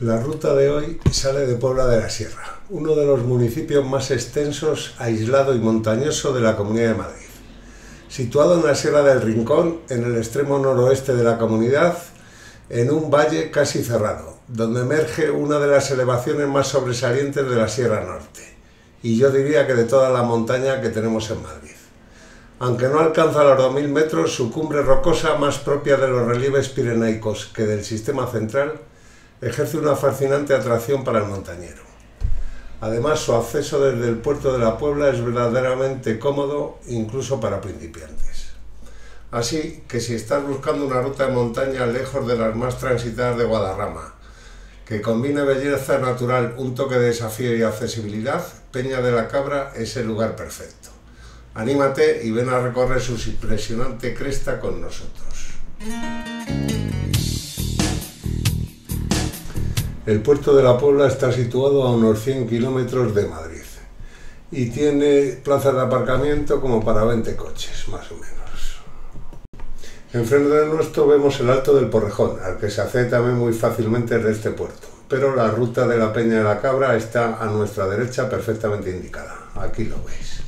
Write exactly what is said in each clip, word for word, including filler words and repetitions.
La ruta de hoy sale de Puebla de la Sierra, uno de los municipios más extensos, aislado y montañoso de la Comunidad de Madrid. Situado en la Sierra del Rincón, en el extremo noroeste de la comunidad, en un valle casi cerrado, donde emerge una de las elevaciones más sobresalientes de la Sierra Norte, y yo diría que de toda la montaña que tenemos en Madrid. Aunque no alcanza los dos mil metros, su cumbre rocosa, más propia de los relieves pirenaicos que del sistema central, ejerce una fascinante atracción para el montañero. Además, su acceso desde el puerto de la Puebla es verdaderamente cómodo, incluso para principiantes. Así que si estás buscando una ruta de montaña lejos de las más transitadas de Guadarrama, que combine belleza natural, un toque de desafío y accesibilidad, Peña de la Cabra es el lugar perfecto. Anímate y ven a recorrer su impresionante cresta con nosotros. El puerto de la Puebla está situado a unos cien kilómetros de Madrid y tiene plazas de aparcamiento como para veinte coches, más o menos. Enfrente de nuestro vemos el Alto del Porrejón, al que se accede también muy fácilmente desde este puerto, pero la ruta de la Peña de la Cabra está a nuestra derecha perfectamente indicada. Aquí lo veis.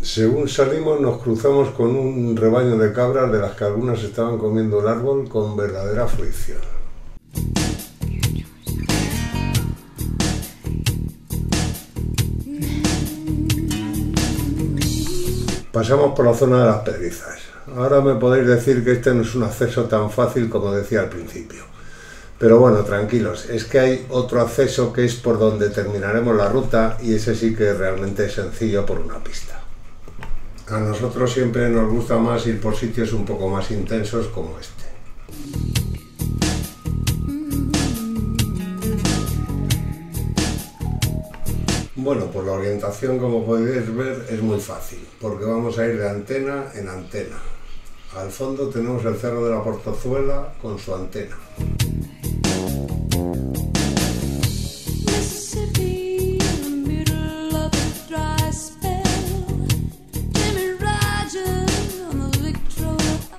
Según salimos nos cruzamos con un rebaño de cabras de las que algunas estaban comiendo el árbol con verdadera fruición. Pasamos por la zona de las Pedrizas. Ahora me podéis decir que este no es un acceso tan fácil como decía al principio. Pero bueno, tranquilos, es que hay otro acceso que es por donde terminaremos la ruta y ese sí que es realmente sencillo por una pista. A nosotros siempre nos gusta más ir por sitios un poco más intensos como este. Bueno, pues la orientación, como podéis ver, es muy fácil, porque vamos a ir de antena en antena. Al fondo tenemos el Cerro de la Portezuela con su antena.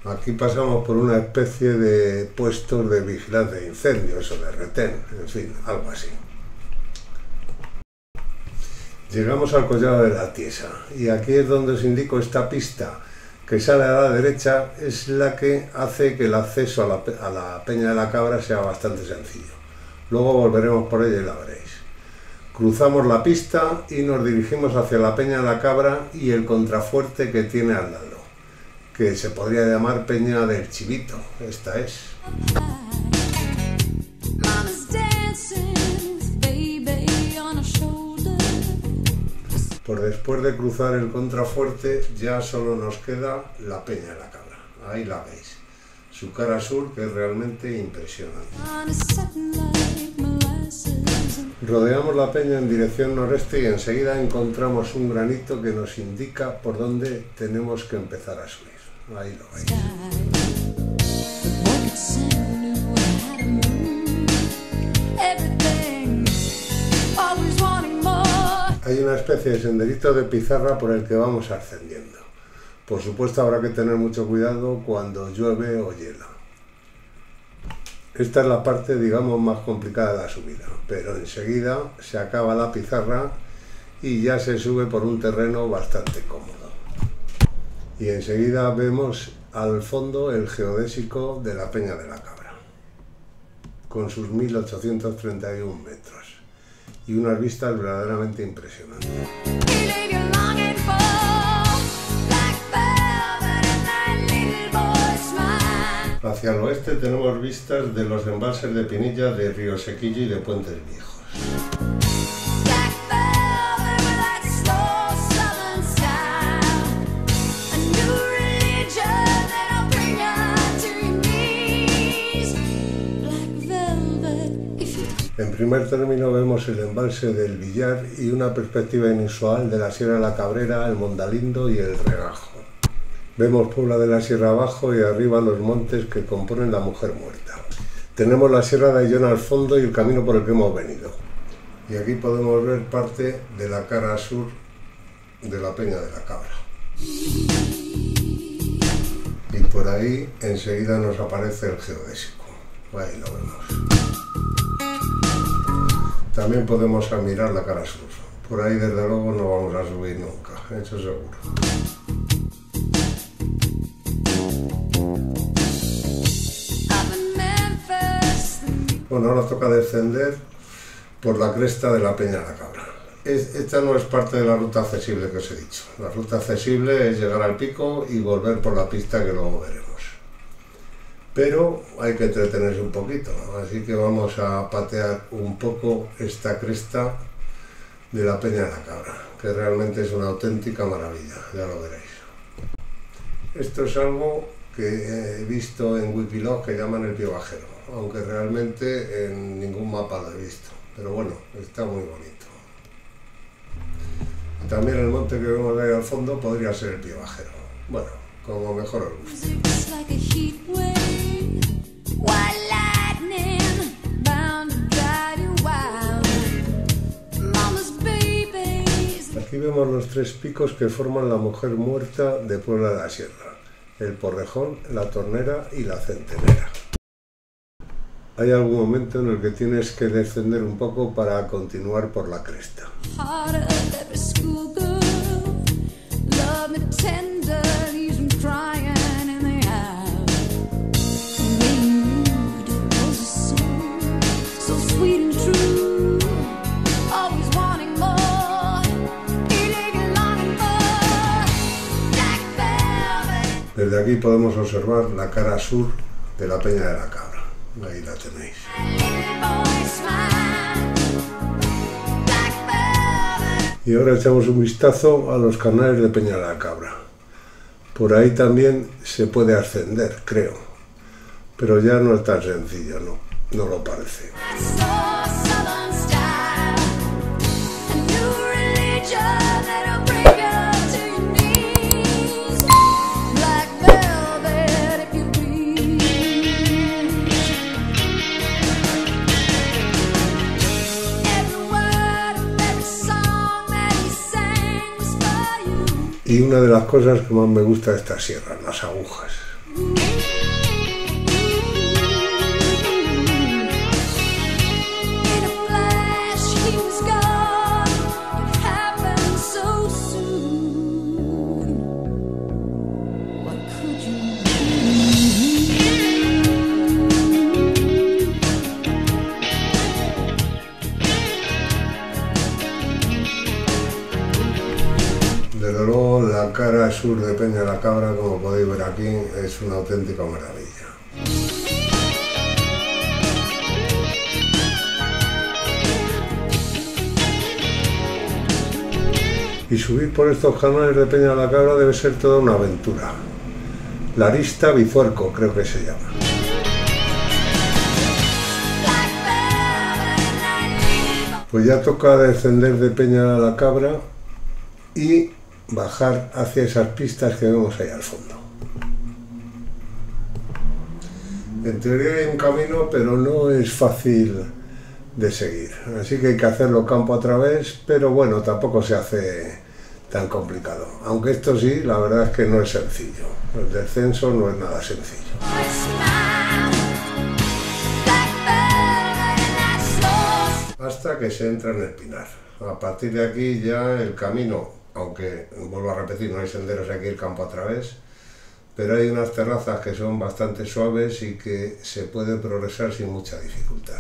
Aquí pasamos por una especie de puestos de vigilancia de incendios o de retén, en fin, algo así. Llegamos al Collado de la Tiesa y aquí es donde os indico esta pista que sale a la derecha, es la que hace que el acceso a la, a la Peña de la Cabra sea bastante sencillo. Luego volveremos por ella y la veréis. Cruzamos la pista y nos dirigimos hacia la Peña de la Cabra y el contrafuerte que tiene al lado, que se podría llamar Peña del Chivito, esta es. Pues después de cruzar el contrafuerte ya solo nos queda la Peña de la Cabra, ahí la veis, su cara sur que es realmente impresionante. Rodeamos la peña en dirección noreste y enseguida encontramos un granito que nos indica por dónde tenemos que empezar a subir, ahí lo veis. Hay una especie de senderito de pizarra por el que vamos ascendiendo. Por supuesto habrá que tener mucho cuidado cuando llueve o hiela. Esta es la parte, digamos, más complicada de la subida, pero enseguida se acaba la pizarra y ya se sube por un terreno bastante cómodo. Y enseguida vemos al fondo el geodésico de la Peña de la Cabra, con sus mil ochocientos treinta y uno metros. Y unas vistas verdaderamente impresionantes. Hacia el oeste tenemos vistas de los embalses de Pinilla, de Río Sequillo y de Puentes Viejos. En primer término vemos el embalse del Villar y una perspectiva inusual de la Sierra de la Cabrera, el Mondalindo y el Regajo. Vemos Puebla de la Sierra abajo y arriba los montes que componen la Mujer Muerta. Tenemos la Sierra de Ayllón al fondo y el camino por el que hemos venido. Y aquí podemos ver parte de la cara sur de la Peña de la Cabra. Y por ahí enseguida nos aparece el geodésico. Ahí lo vemos. También podemos admirar la cara sur. Por ahí desde luego no vamos a subir nunca, eso seguro. Bueno, ahora toca descender por la cresta de la Peña de la Cabra. Esta no es parte de la ruta accesible que os he dicho. La ruta accesible es llegar al pico y volver por la pista que luego veremos. Pero hay que entretenerse un poquito, así que vamos a patear un poco esta cresta de la Peña de la Cabra, que realmente es una auténtica maravilla, ya lo veréis. Esto es algo que he visto en Wikiloc que llaman el Pío Bajero, aunque realmente en ningún mapa lo he visto, pero bueno, está muy bonito. También el monte que vemos ahí al fondo podría ser el Pío Bajero, bueno, como mejor os guste. Aquí vemos los tres picos que forman la Mujer Muerta de Puebla de la Sierra, el Porrejón, la Tornera y la Centenera. Hay algún momento en el que tienes que descender un poco para continuar por la cresta. Desde aquí podemos observar la cara sur de la Peña de la Cabra. Ahí la tenéis. Y ahora echamos un vistazo a los canales de Peña de la Cabra. Por ahí también se puede ascender, creo. Pero ya no es tan sencillo, no, no lo parece. Y una de las cosas que más me gusta de esta sierra, las agujas. Desde luego, la cara sur de Peña de la Cabra, como podéis ver aquí, es una auténtica maravilla. Y subir por estos canales de Peña de la Cabra debe ser toda una aventura. La Arista Bizuerco, creo que se llama. Pues ya toca descender de Peña de la Cabra y bajar hacia esas pistas que vemos ahí al fondo. En teoría hay un camino, pero no es fácil de seguir, así que hay que hacerlo campo a través, pero bueno, tampoco se hace tan complicado. Aunque esto sí, la verdad es que no es sencillo. El descenso no es nada sencillo. Hasta que se entra en el Pinar. A partir de aquí ya el camino, aunque vuelvo a repetir, no hay senderos aquí, el campo a través, pero hay unas terrazas que son bastante suaves y que se puede progresar sin mucha dificultad.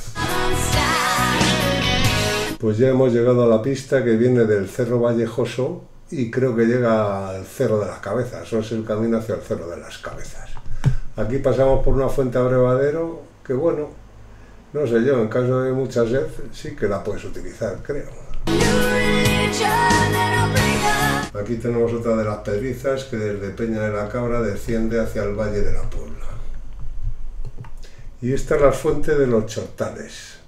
Pues ya hemos llegado a la pista que viene del Cerro Vallejoso y creo que llega al Cerro de las Cabezas, o es el camino hacia el Cerro de las Cabezas. Aquí pasamos por una fuente abrevadero que, bueno, no sé yo, en caso de mucha sed sí que la puedes utilizar, creo. Aquí tenemos otra de las pedrizas que desde Peña de la Cabra desciende hacia el Valle de la Puebla. Y esta es la fuente de los Chortales,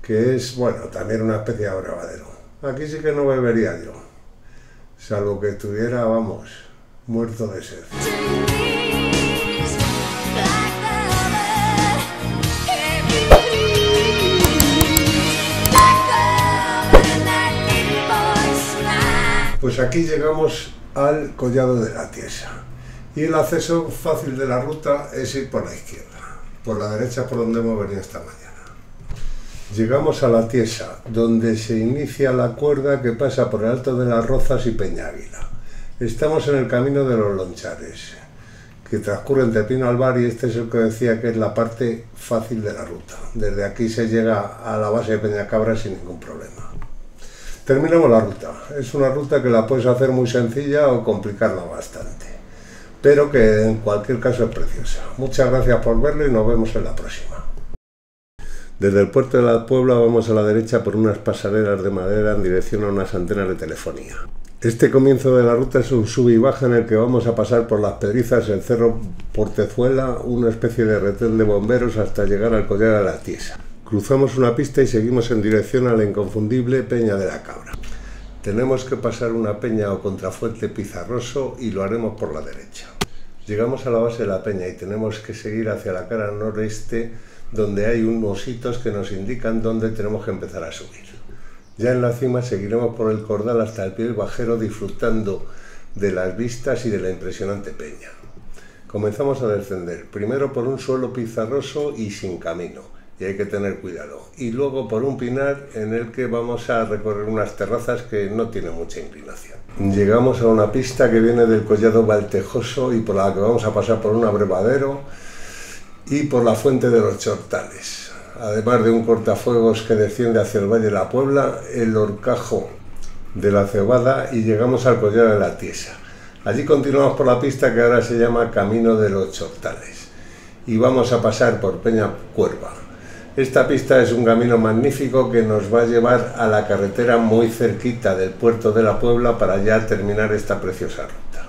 que es, bueno, también una especie de abrevadero. Aquí sí que no bebería yo, salvo que estuviera, vamos, muerto de sed. Pues aquí llegamos al Collado de la Tiesa y el acceso fácil de la ruta es ir por la izquierda, por la derecha por donde hemos venido esta mañana. Llegamos a la Tiesa, donde se inicia la cuerda que pasa por el Alto de las Rozas y Peñáguila. Estamos en el camino de los Lonchares, que transcurre entre Pino Alvar, y este es el que decía que es la parte fácil de la ruta. Desde aquí se llega a la base de Peñacabra sin ningún problema. Terminamos la ruta. Es una ruta que la puedes hacer muy sencilla o complicarla bastante, pero que en cualquier caso es preciosa. Muchas gracias por verlo y nos vemos en la próxima. Desde el puerto de la Puebla vamos a la derecha por unas pasarelas de madera en dirección a unas antenas de telefonía. Este comienzo de la ruta es un sub y baja en el que vamos a pasar por las Pedrizas, el cerro Portezuela, una especie de retén de bomberos hasta llegar al collar de la Tiesa. Cruzamos una pista y seguimos en dirección a la inconfundible Peña de la Cabra. Tenemos que pasar una peña o contrafuerte pizarroso y lo haremos por la derecha. Llegamos a la base de la peña y tenemos que seguir hacia la cara noreste, donde hay unos hitos que nos indican dónde tenemos que empezar a subir. Ya en la cima seguiremos por el cordal hasta el pie del bajero, disfrutando de las vistas y de la impresionante peña. Comenzamos a descender, primero por un suelo pizarroso y sin camino, y hay que tener cuidado, y luego por un pinar en el que vamos a recorrer unas terrazas que no tienen mucha inclinación. Llegamos a una pista que viene del Collado Valtejoso y por la que vamos a pasar por un abrevadero y por la Fuente de los Chortales, además de un cortafuegos que desciende hacia el Valle de la Puebla, el Horcajo de la Cebada, y llegamos al Collar de la Tiesa. Allí continuamos por la pista que ahora se llama Camino de los Chortales y vamos a pasar por Peña Cuerva. Esta pista es un camino magnífico que nos va a llevar a la carretera muy cerquita del puerto de la Puebla para ya terminar esta preciosa ruta.